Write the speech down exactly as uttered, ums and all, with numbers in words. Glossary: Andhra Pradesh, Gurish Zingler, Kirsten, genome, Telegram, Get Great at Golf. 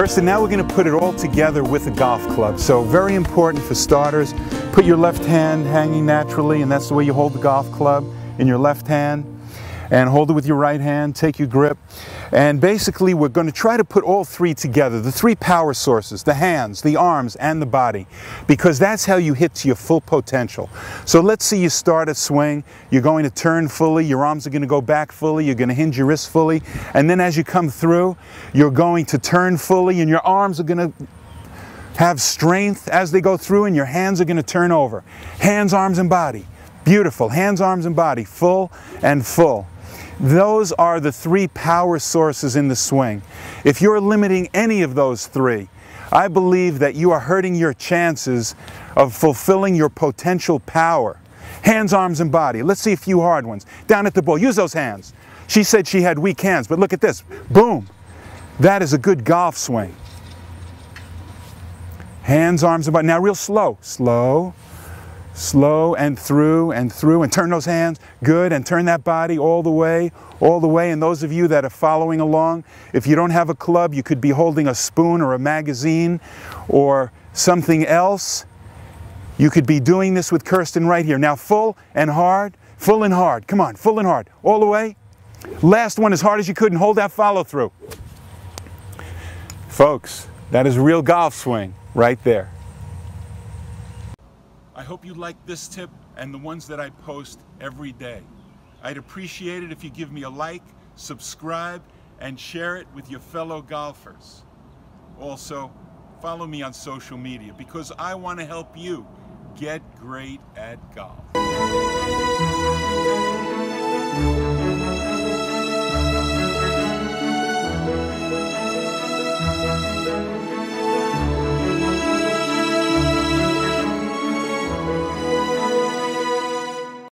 Kirsten, now we're going to put it all together with a golf club. So very important for starters, put your left hand hanging naturally, and that's the way you hold the golf club, in your left hand, and hold it with your right hand, take your grip. And basically we're going to try to put all three together, the three power sources, the hands, the arms, and the body, because that's how you hit to your full potential. So let's see, you start a swing, you're going to turn fully, your arms are going to go back fully, you're going to hinge your wrist fully, and then as you come through, you're going to turn fully, and your arms are going to have strength as they go through, and your hands are going to turn over. Hands, arms, and body. Beautiful. Hands, arms, and body. Full and full. Those are the three power sources in the swing. If you're limiting any of those three, I believe that you are hurting your chances of fulfilling your potential power. Hands, arms, and body. Let's see a few hard ones. Down at the ball. Use those hands. She said she had weak hands, but look at this. Boom. That is a good golf swing. Hands, arms, and body. Now real slow. Slow. Slow and through and through, and turn those hands, good, and turn that body all the way, all the way. And those of you that are following along, if you don't have a club, you could be holding a spoon or a magazine or something else. You could be doing this with Kirsten right here. Now full and hard, full and hard, come on, full and hard, all the way. Last one, as hard as you could, and hold that follow through. Folks, that is a real golf swing right there. I hope you like this tip and the ones that I post every day. I'd appreciate it if you give me a like, subscribe, and share it with your fellow golfers. Also, follow me on social media, because I want to help you get great at golf.